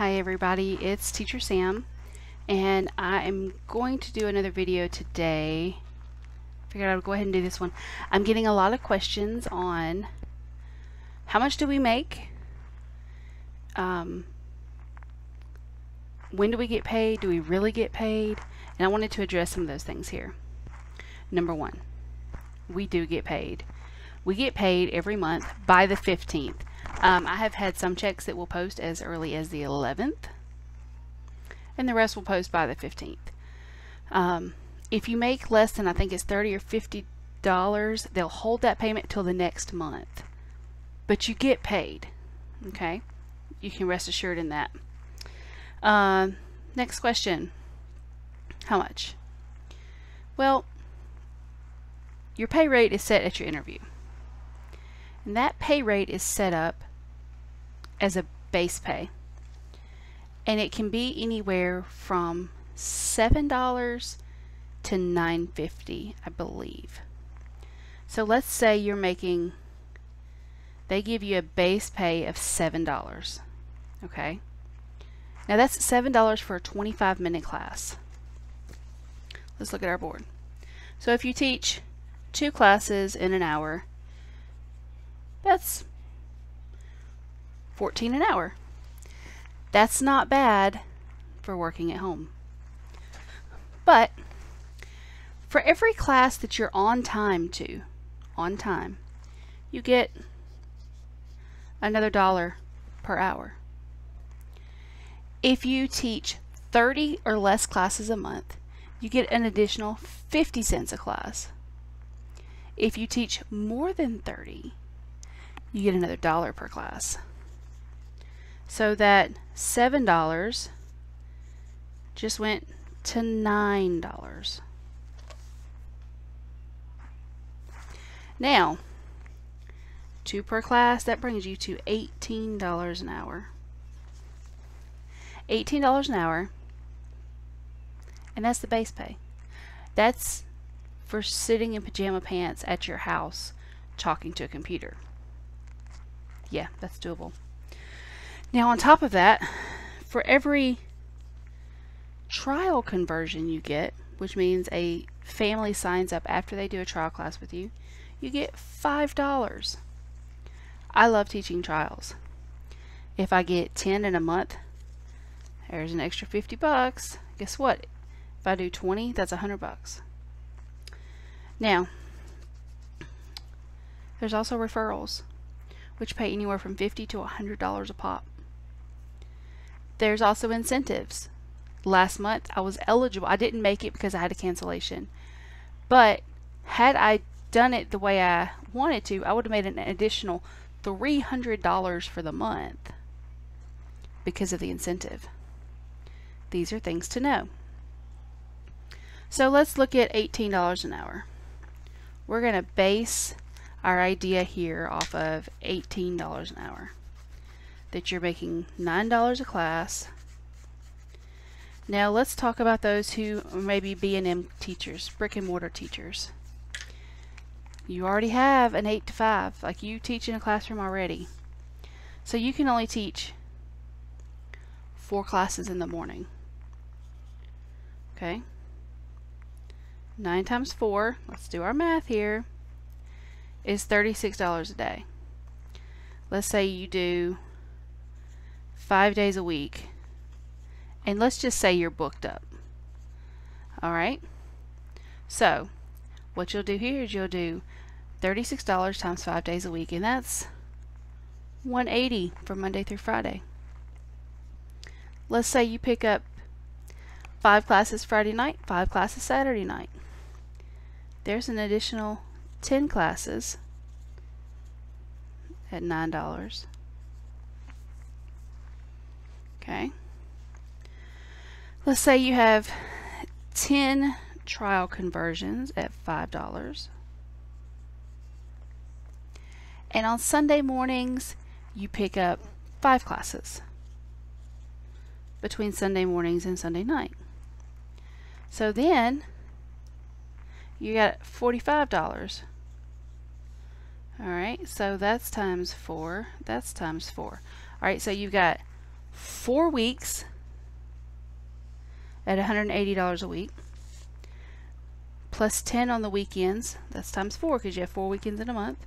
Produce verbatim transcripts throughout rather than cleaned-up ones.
Hi everybody, it's Teacher Sam, and I am going to do another video today. Figured I would go ahead and do this one. I'm getting a lot of questions on how much do we make, um, when do we get paid, do we really get paid, and I wanted to address some of those things here. Number one, we do get paid. We get paid every month by the fifteenth. Um, I have had some checks that will post as early as the eleventh, and the rest will post by the fifteenth. Um, if you make less than, I think it's thirty or fifty dollars, they'll hold that payment till the next month, but you get paid. Okay, you can rest assured in that. Um, next question, how much? Well, your pay rate is set at your interview, and that pay rate is set up as a base pay, and it can be anywhere from seven dollars to nine fifty, I believe. So let's say you're making, they give you a base pay of seven dollars. Okay, now that's seven dollars for a twenty-five minute class. Let's look at our board. So if you teach two classes in an hour, that's fourteen dollars an hour. That's not bad for working at home. But for every class that you're on time to, on time, you get another dollar per hour. If you teach thirty or less classes a month, you get an additional fifty cents a class. If you teach more than thirty, you get another dollar per class. So that seven dollars just went to nine dollars. Now, two per class, that brings you to eighteen dollars an hour. eighteen dollars an hour, and that's the base pay. That's for sitting in pajama pants at your house talking to a computer. Yeah, that's doable. Now on top of that, for every trial conversion you get, which means a family signs up after they do a trial class with you, you get five dollars. I love teaching trials. If I get ten in a month, there's an extra fifty bucks. Guess what? If I do twenty, that's one hundred bucks. Now, there's also referrals, which pay anywhere from fifty to one hundred dollars a pop. There's also incentives. Last month I was eligible. I didn't make it because I had a cancellation. But had I done it the way I wanted to, I would have made an additional three hundred dollars for the month because of the incentive. These are things to know. So let's look at eighteen dollars an hour. We're going to base our idea here off of eighteen dollars an hour, that you're making nine dollars a class. Now let's talk about those who may be B and M teachers, brick and mortar teachers. You already have an eight to five, like you teach in a classroom already. So you can only teach four classes in the morning. Okay, nine times four, let's do our math here, is thirty-six dollars a day. Let's say you do five days a week, and let's just say you're booked up. Alright, so what you'll do here is you'll do thirty-six dollars times five days a week, and that's one hundred eighty dollars for Monday through Friday. Let's say you pick up five classes Friday night, five classes Saturday night. There's an additional ten classes at nine dollars. Okay, let's say you have ten trial conversions at five dollars, and on Sunday mornings you pick up five classes between Sunday mornings and Sunday night. So then you got forty-five dollars. Alright, so that's times four, that's times four. Alright, so you've got four weeks at one hundred eighty dollars a week, plus ten on the weekends. That's times four because you have four weekends in a month.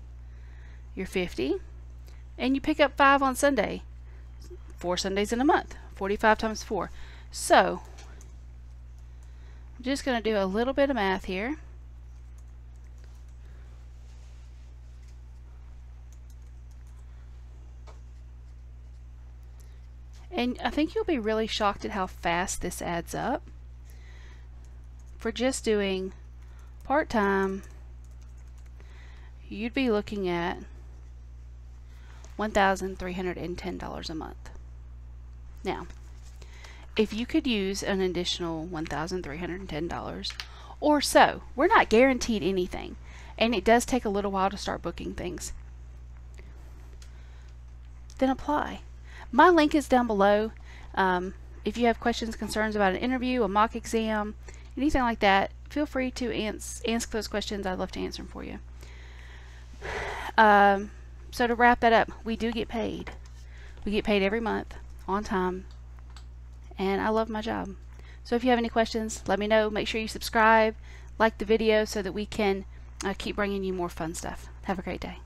You're fifty, and you pick up five on Sunday. Four Sundays in a month. forty-five times four. So I'm just going to do a little bit of math here. And I think you'll be really shocked at how fast this adds up for just doing part-time. You'd be looking at one thousand three hundred ten dollars a month. Now, if you could use an additional one thousand three hundred ten dollars or so, we're not guaranteed anything, and it does take a little while to start booking things, then apply. My link is down below. Um, if you have questions, concerns about an interview, a mock exam, anything like that, feel free to ans ask those questions. I'd love to answer them for you. Um, so to wrap that up, we do get paid. We get paid every month on time, and I love my job. So if you have any questions, let me know. Make sure you subscribe, like the video so that we can uh, keep bringing you more fun stuff. Have a great day.